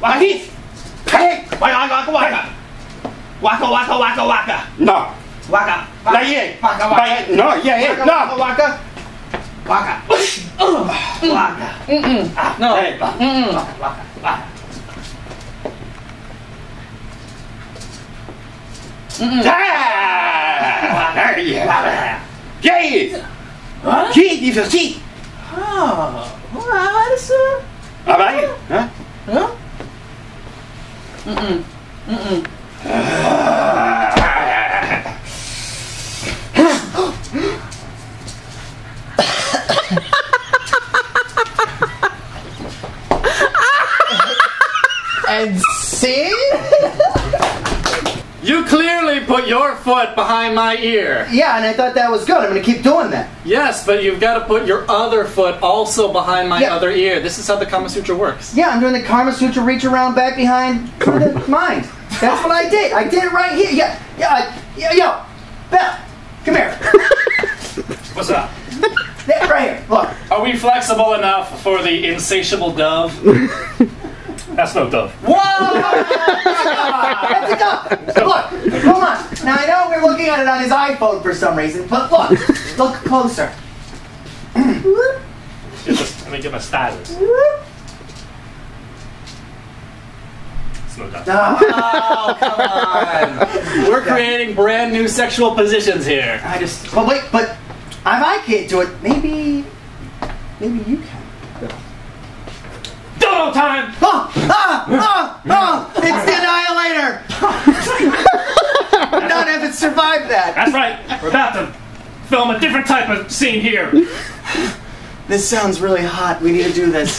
Wahit! Hey! Waka waka waka! Waka waka waka waka! No! Waka! Not yet! Waka waka! No, yeah, yeah! No! Waka! Waka! Waka! No! Waka waka waka! Ah! Yeah! Yeah! Huh? She is a she! Oh! What is it? Alright? Huh? Huh? Mm-mm. Mm-mm. And see? You clearly put your foot behind my ear. Yeah, and I thought that was good. I'm going to keep doing that. Yes, but you've got to put your other foot also behind my other ear. This is how the Kama Sutra works. Yeah, I'm doing the Kama Sutra reach around back behind mine. That's what I did. I did it right here. Yeah, yo, Beth, come here. What's up? Yeah, right here, look. Are we flexible enough for the insatiable dove? That's no dove. Whoa! That's a dove! Look, hold on. Now I know we're looking at it on his iPhone for some reason, but look, look closer. Let me get my stylus. It's no dove. Oh, come on. We're creating brand new sexual positions here. I just, well wait, but if I can't do it, maybe you can. Dodo time! Oh, ah, oh, oh, it's the annihilator! Not having survived that. That's right. We're about to film a different type of scene here. This sounds really hot. We need to do this.